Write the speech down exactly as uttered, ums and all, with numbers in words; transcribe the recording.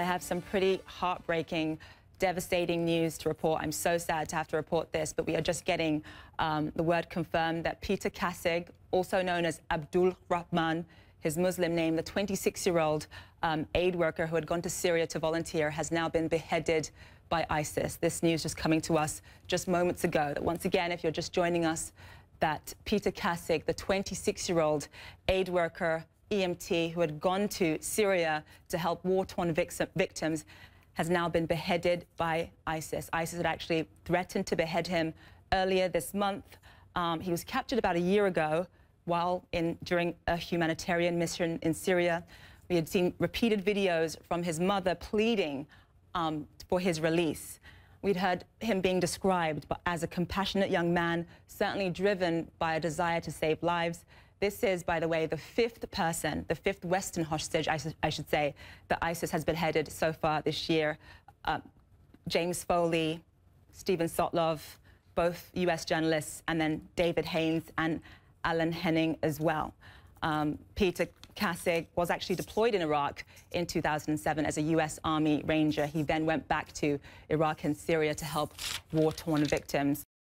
I have some pretty heartbreaking, devastating news to report. I'm so sad to have to report this, but we are just getting um, the word confirmed that Peter Kassig, also known as Abdul Rahman, his Muslim name, the twenty-six-year-old um, aid worker who had gone to Syria to volunteer, has now been beheaded by ISIS. This news just coming to us just moments ago. That once again, if you're just joining us, that Peter Kassig, the twenty-six-year-old aid worker, E M T, who had gone to Syria to help war-torn victims, has now been beheaded by ISIS. ISIS had actually threatened to behead him earlier this month. Um, he was captured about a year ago while in during a humanitarian mission in Syria. We had seen repeated videos from his mother pleading um, for his release. We'd heard him being described as a compassionate young man, certainly driven by a desire to save lives. This is, by the way, the fifth person, the fifth Western hostage, I, I should say, that ISIS has beheaded so far this year. Uh, James Foley, Steven Sotloff, both U S journalists, and then David Haynes and Alan Henning as well. Um, Peter Kassig was actually deployed in Iraq in two thousand seven as a U S Army Ranger. He then went back to Iraq and Syria to help war-torn victims.